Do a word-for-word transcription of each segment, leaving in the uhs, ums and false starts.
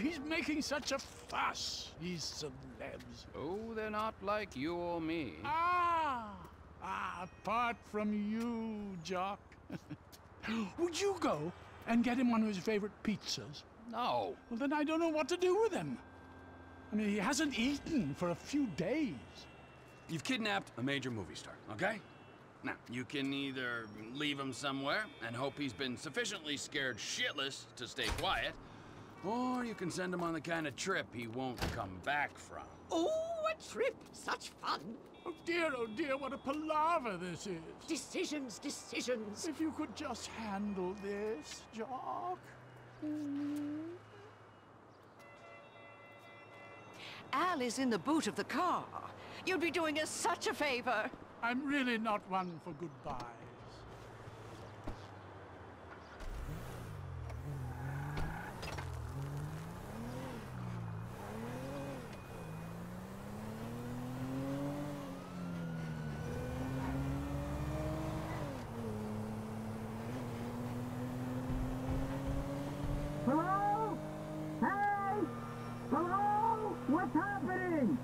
he's making such a fuss, these celebs. Oh, they're not like you or me. Ah, ah apart from you, Jock. Would you go and get him one of his favorite pizzas? No. Well, then I don't know what to do with him. I mean, he hasn't eaten for a few days. You've kidnapped a major movie star, okay? Now, you can either leave him somewhere and hope he's been sufficiently scared shitless to stay quiet, or you can send him on the kind of trip he won't come back from. Oh, a trip! Such fun! Oh dear, oh dear, what a palaver this is! Decisions, decisions! If you could just handle this, Jock. Mm. Al is in the boot of the car. You'd be doing us such a favor. I'm really not one for goodbyes. Hello? Hey! Hello? What's happening?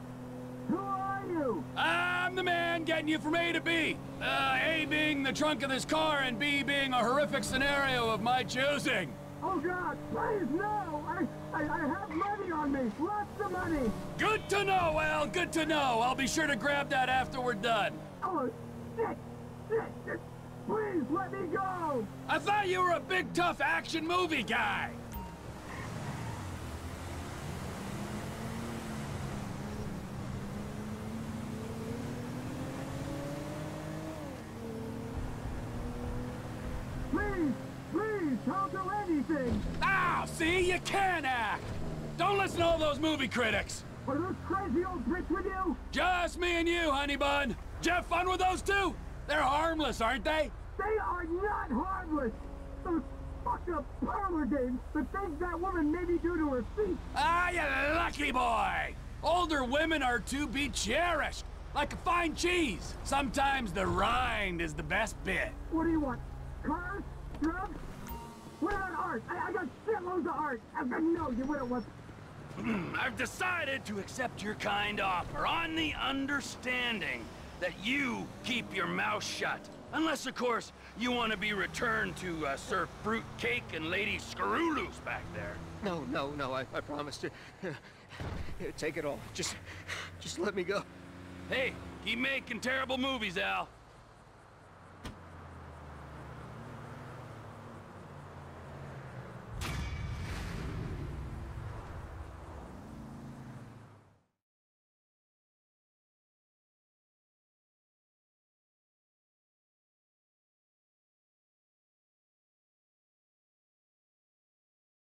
Who are you? I'm the man getting you from A to B. Uh, A being the trunk of this car and B being a horrific scenario of my choosing. Oh God, please no! I, I, I have money on me, lots of money! Good to know, Al, good to know. I'll be sure to grab that after we're done. Oh, shit, shit, shit. Please let me go! I thought you were a big, tough action movie guy. Please, please, I'll do anything! Ow! See? You can act! Don't listen to all those movie critics! Are those crazy old bricks with you? Just me and you, honey bun! Did you have fun with those two? They're harmless, aren't they? They are not harmless! Those fucked-up parlor games, the things that woman made me do to her feet! Ah, you lucky boy! Older women are to be cherished, like a fine cheese. Sometimes the rind is the best bit. What do you want? Cars? Drugs? What about art? I, I got shitloads of art. I know you wouldn't want. I've decided to accept your kind offer on the understanding that you keep your mouth shut. Unless, of course, you want to be returned to uh, Sir Fruitcake and Lady Screw-Loose back there. No, no, no, I, I promise to... Take it all. Just, just let me go. Hey, keep making terrible movies, Al.